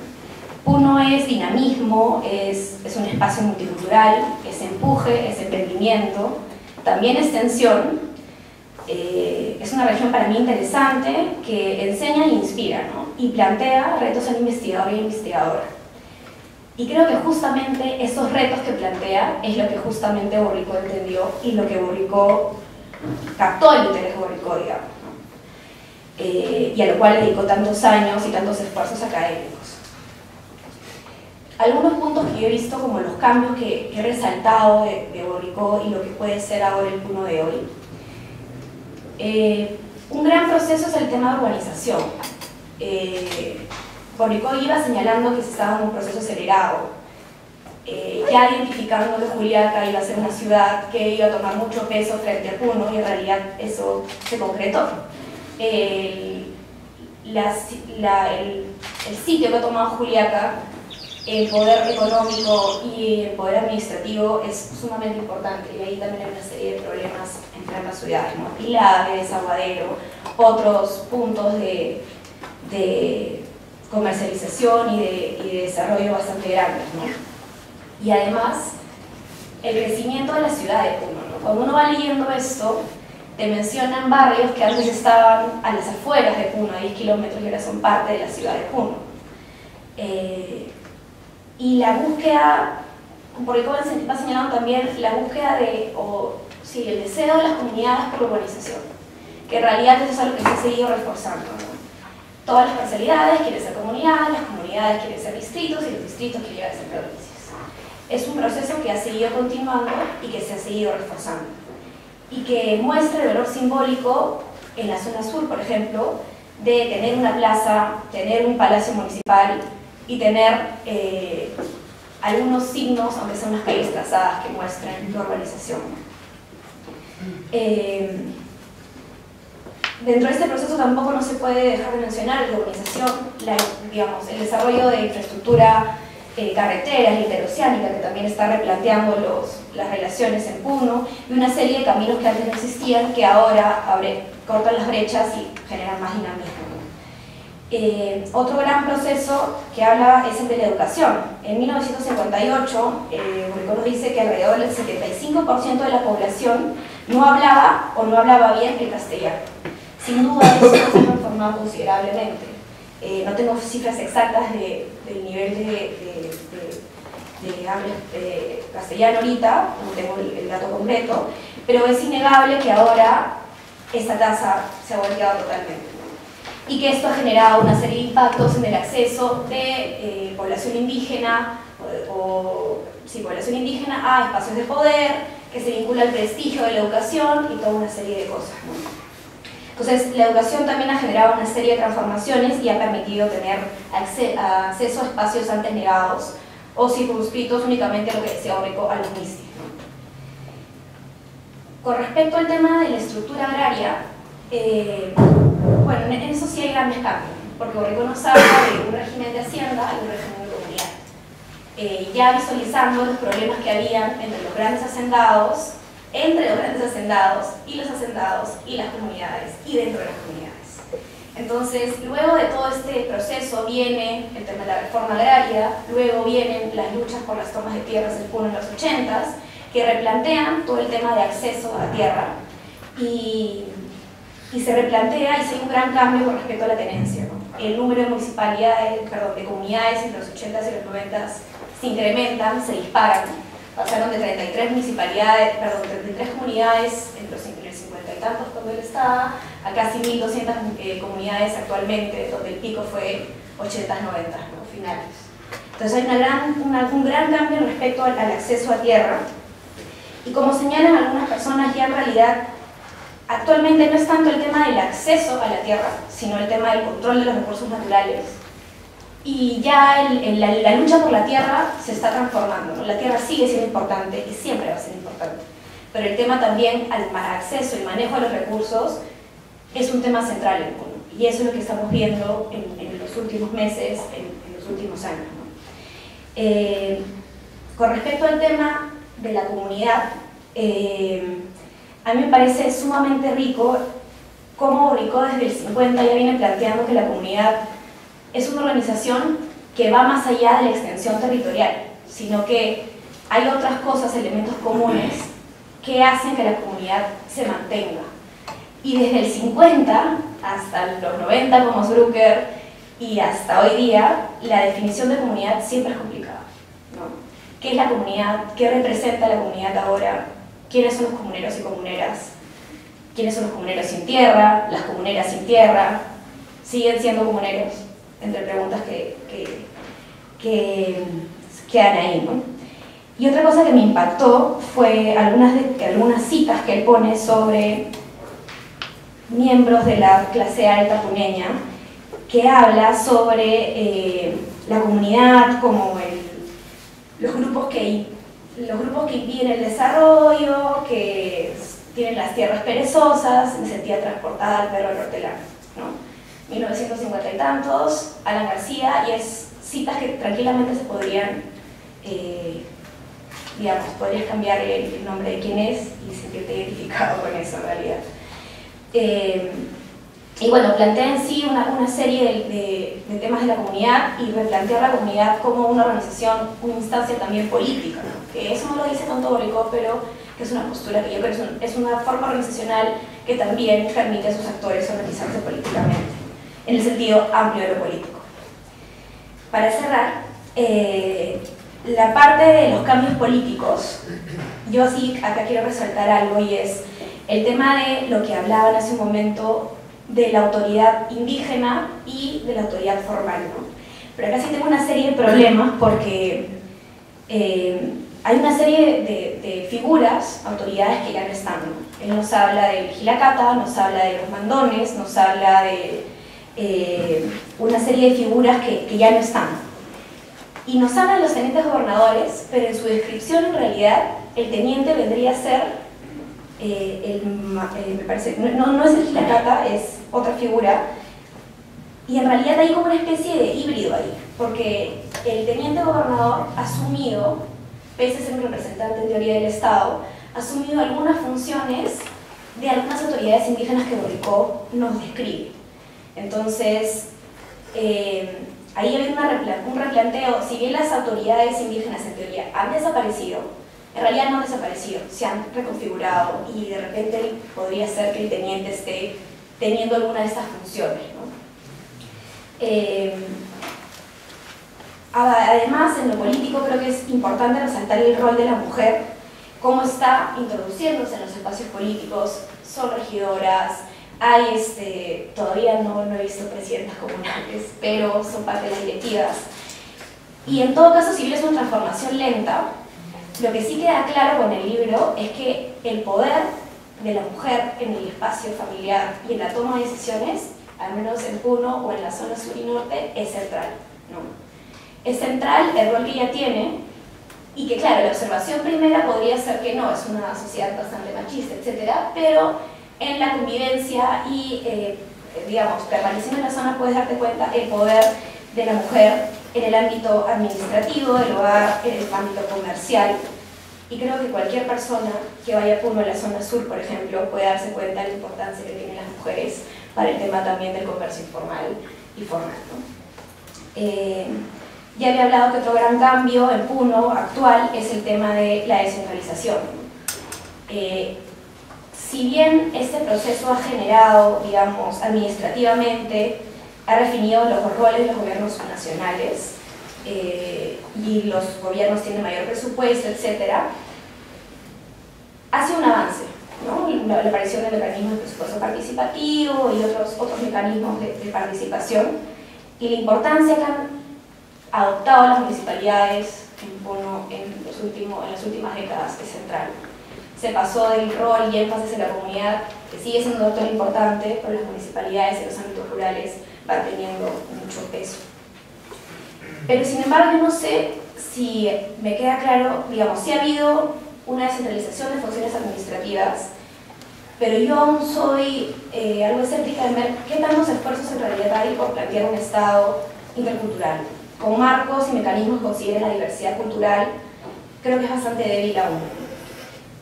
Puno es dinamismo, es, es un espacio multicultural, es empuje, es emprendimiento, también es tensión. Eh, es una región para mí interesante que enseña e inspira, ¿no? Y plantea retos al investigador y investigadora. Y creo que justamente esos retos que plantea es lo que justamente Bourricaud entendió y lo que Bourricaud captó el interés de Bourricaud, digamos, ¿no? Eh, y a lo cual dedicó tantos años y tantos esfuerzos académicos. Algunos puntos que yo he visto como los cambios que, que he resaltado de, de Bourricaud y lo que puede ser ahora el Puno de hoy. Eh, un gran proceso es el tema de urbanización. Eh, Bourricaud iba señalando que se estaba en un proceso acelerado, eh, ya identificando que Juliaca iba a ser una ciudad que iba a tomar mucho peso frente a Puno, y en realidad eso se concretó. Eh, la, la, el, el sitio que ha tomado Juliaca, el poder económico y el poder administrativo es sumamente importante, y ahí también hay una serie de problemas entre ambas ciudades, ¿no? Pilares, Aguadero, otros puntos de, de comercialización y de, y de desarrollo bastante grandes, ¿no? Y además, el crecimiento de la ciudad de Puno, ¿no? Cuando uno va leyendo esto, te mencionan barrios que antes estaban a las afueras de Puno, a diez kilómetros, y ahora son parte de la ciudad de Puno. Eh, Y la búsqueda, por ahí va señalando también, la búsqueda de, o sí, el deseo de las comunidades por urbanización, que en realidad eso es algo que se ha seguido reforzando, ¿no? Todas las parcialidades quieren ser comunidades, las comunidades quieren ser distritos, y los distritos quieren llegar a ser provincias. Es un proceso que ha seguido continuando y que se ha seguido reforzando, y que muestra el valor simbólico en la zona sur, por ejemplo, de tener una plaza, tener un palacio municipal, y tener eh, algunos signos, aunque son las calles trazadas, que muestran la urbanización. Eh, dentro de este proceso tampoco no se puede dejar de mencionar la urbanización, la, digamos, el desarrollo de infraestructura, eh, carreteras, interoceánica, que también está replanteando los, las relaciones en Puno, y una serie de caminos que antes no existían, que ahora abre, cortan las brechas y generan más dinamismo. Eh, otro gran proceso que habla es el de la educación. En mil novecientos cincuenta y ocho, eh, Bourricaud nos dice que alrededor del setenta y cinco por ciento de la población no hablaba o no hablaba bien el castellano. Sin duda eso se ha transformado considerablemente. Eh, no tengo cifras exactas de, del nivel de, de, de, de, habla, de castellano ahorita, no tengo el, el dato completo, pero es innegable que ahora esta tasa se ha volteado totalmente. y que esto ha generado una serie de impactos en el acceso de eh, población indígena o, o sí, población indígena a espacios de poder, que se vincula al prestigio de la educación y toda una serie de cosas, ¿no? Entonces, la educación también ha generado una serie de transformaciones y ha permitido tener acceso a espacios antes negados o circunscritos únicamente a lo que decía Bourricaud al inicio. Con respecto al tema de la estructura agraria, eh, bueno, en eso sí hay grandes cambios, porque Bourricaud nos habla de un régimen de hacienda y un régimen de comunidad. Eh, ya visualizando los problemas que habían entre los grandes hacendados, entre los grandes hacendados y los hacendados y las comunidades, y dentro de las comunidades. Entonces, luego de todo este proceso viene el tema de la reforma agraria, luego vienen las luchas por las tomas de tierras del Puno en los ochentas, que replantean todo el tema de acceso a tierra, y, y se replantea y se hay un gran cambio con respecto a la tenencia, ¿no? El número de municipalidades, perdón, de comunidades entre los ochentas y los noventas se incrementan, se disparan, pasaron de treinta y tres municipalidades, perdón, treinta y tres comunidades entre los cincuenta y tantos cuando él estaba, a casi mil doscientas eh, comunidades actualmente, donde el pico fue ochentas, noventas, ¿no? Finales. Entonces hay una gran, una, un gran cambio respecto al, al acceso a tierra, y como señalan algunas personas, ya en realidad actualmente no es tanto el tema del acceso a la tierra, sino el tema del control de los recursos naturales. Y ya el, el, la, la lucha por la tierra se está transformando, ¿no? La tierra sigue siendo importante y siempre va a ser importante. Pero el tema también al acceso y manejo de los recursos es un tema central en Puno. Y eso es lo que estamos viendo en, en los últimos meses, en, en los últimos años, ¿no? Eh, con respecto al tema de la comunidad, eh, a mí me parece sumamente rico cómo Bourricaud desde el cincuenta ya viene planteando que la comunidad es una organización que va más allá de la extensión territorial, sino que hay otras cosas, elementos comunes, que hacen que la comunidad se mantenga. Y desde el cincuenta hasta los noventa, como Drucker, y hasta hoy día, la definición de comunidad siempre es complicada, ¿no? ¿Qué es la comunidad? ¿Qué representa la comunidad ahora? ¿Quiénes son los comuneros y comuneras? ¿Quiénes son los comuneros sin tierra? ¿Las comuneras sin tierra? ¿Siguen siendo comuneros? Entre preguntas que, que, que quedan ahí, ¿no? Y otra cosa que me impactó fue algunas, de, algunas citas que él pone sobre miembros de la clase alta puneña, que habla sobre eh, la comunidad como el, los, grupos que, los grupos que impiden el desarrollo, que tienen las tierras perezosas, me sentía transportada al perro del hortelano, ¿no? mil novecientos cincuenta y tantos, Alan García, y es citas que tranquilamente se podrían, eh, digamos, podrías cambiar el, el nombre de quién es y sentirte identificado con eso en realidad. Eh, y bueno, plantea en sí una, una serie de, de, de temas de la comunidad y replantear la comunidad como una organización, una instancia también política, ¿no? Que eso no lo dice tanto Bourricaud, pero que es una postura que yo creo que es, un, es una forma organizacional que también permite a sus actores organizarse políticamente, en el sentido amplio de lo político. Para cerrar, eh, la parte de los cambios políticos, yo sí acá quiero resaltar algo, y es el tema de lo que hablaban hace un momento de la autoridad indígena y de la autoridad formal, ¿no? Pero acá sí tengo una serie de problemas porque eh, hay una serie de, de figuras, autoridades que ya no están, ¿no? Él nos habla del Gilacata, nos habla de los mandones, nos habla de Eh, una serie de figuras que, que ya no están, y nos hablan los tenientes gobernadores, pero en su descripción en realidad el teniente vendría a ser eh, el, eh, me parece, no, no es el Gilacata, es otra figura, y en realidad hay como una especie de híbrido ahí, porque el teniente gobernador asumido, pese a ser un representante en teoría del Estado, ha asumido algunas funciones de algunas autoridades indígenas que Bourricaud nos describe. Entonces, eh, ahí hay una repla un replanteo, si bien las autoridades indígenas en teoría han desaparecido, en realidad no han desaparecido, se han reconfigurado, y de repente podría ser que el teniente esté teniendo alguna de estas funciones, ¿no? Eh, además, en lo político creo que es importante resaltar el rol de la mujer, cómo está introduciéndose en los espacios políticos, son regidoras, Hay, este, todavía no, no he visto presidentas comunales, pero son parte de las directivas. Y en todo caso, si bien es una transformación lenta, lo que sí queda claro con el libro es que el poder de la mujer en el espacio familiar y en la toma de decisiones, al menos en Puno o en la zona sur y norte, es central, ¿no? Es central el rol que ella tiene, y que claro, la observación primera podría ser que no, es una sociedad bastante machista, etcétera, pero en la convivencia y, eh, digamos, permaneciendo en la zona, puedes darte cuenta el poder de la mujer en el ámbito administrativo, del hogar, en el ámbito comercial. Y creo que cualquier persona que vaya a Puno, a la zona sur, por ejemplo, puede darse cuenta de la importancia que tienen las mujeres para el tema también del comercio informal y formal, ¿no? Eh, ya había hablado que otro gran cambio en Puno actual es el tema de la descentralización. Eh, si bien este proceso ha generado, digamos, administrativamente, ha definido los roles de los gobiernos nacionales, eh, y los gobiernos tienen mayor presupuesto, etcétera, hace un avance, ¿no? La, la aparición del mecanismo de presupuesto participativo y otros, otros mecanismos de, de participación, y la importancia que han adoptado las municipalidades en Puno en, los últimos, en las últimas décadas es central. Se pasó del rol y énfasis en la comunidad, que sigue siendo un factor importante, pero las municipalidades en los ámbitos rurales va teniendo mucho peso. Pero sin embargo, yo no sé si me queda claro, digamos, sí ha habido una descentralización de funciones administrativas, pero yo aún soy eh, algo escéptica de ver qué tantos esfuerzos en realidad hay por plantear un Estado intercultural, con marcos y mecanismos que consideren la diversidad cultural. Creo que es bastante débil aún.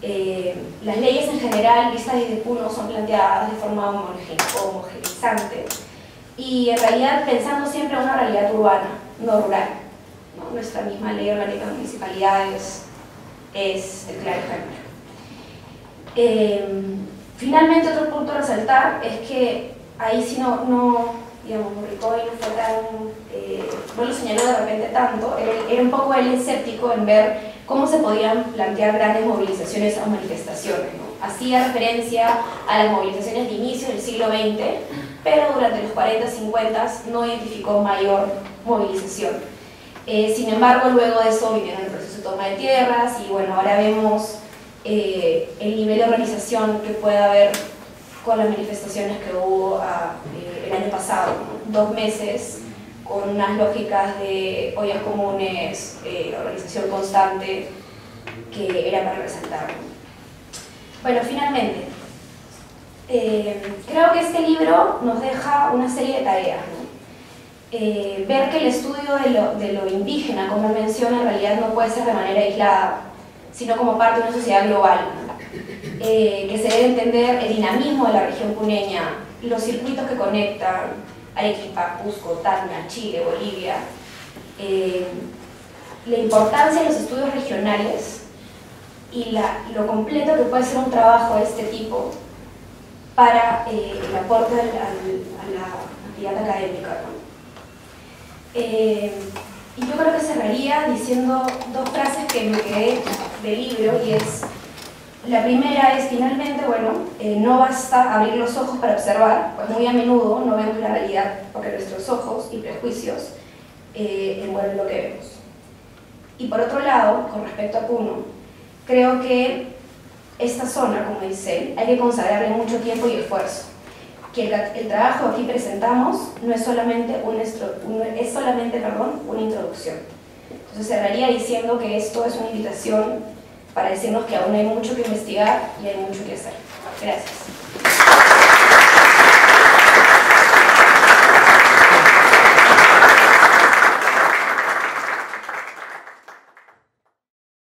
Eh, las leyes en general, vistas desde Puno, son planteadas de forma homogeneizante, y en realidad pensando siempre en una realidad urbana, no rural, ¿no? Nuestra misma ley orgánica de municipalidades es el claro ejemplo. Eh, finalmente, otro punto a resaltar es que ahí sí no, no digamos, Bourricaud no fue tan, eh, no lo señaló de repente tanto, era, era un poco él escéptico en ver cómo se podían plantear grandes movilizaciones o manifestaciones, ¿no? Hacía referencia a las movilizaciones de inicio del siglo veinte, pero durante los cuarenta, cincuenta no identificó mayor movilización. Eh, sin embargo, luego de eso vinieron el proceso de toma de tierras, y bueno, ahora vemos eh, el nivel de organización que puede haber con las manifestaciones que hubo ah, eh, el año pasado, ¿no? Dos meses, con unas lógicas de ollas comunes, eh, organización constante, que era para resaltar. Bueno, finalmente, Eh, creo que este libro nos deja una serie de tareas, ¿no? Eh, ver que el estudio de lo, de lo indígena, como él menciona, en realidad no puede ser de manera aislada, sino como parte de una sociedad global, ¿no? Eh, que se debe entender el dinamismo de la región puneña, los circuitos que conectan Arequipa, Cusco, Tacna, Chile, Bolivia, eh, la importancia de los estudios regionales y la, lo completo que puede ser un trabajo de este tipo para eh, el aporte al, al, a la actividad académica, ¿no? Eh, y yo creo que cerraría diciendo dos frases que me quedé del libro, y es, la primera es, finalmente, bueno, eh, no basta abrir los ojos para observar, pues muy a menudo no vemos la realidad porque nuestros ojos y prejuicios eh, envuelven lo que vemos. Y por otro lado, con respecto a Puno, creo que esta zona, como dice él, hay que consagrarle mucho tiempo y esfuerzo. Que el, el trabajo que aquí presentamos no es solamente, un estro, un, es solamente perdón, una introducción. Entonces cerraría diciendo que esto es una invitación para decirnos que aún hay mucho que investigar y hay mucho que hacer. Gracias.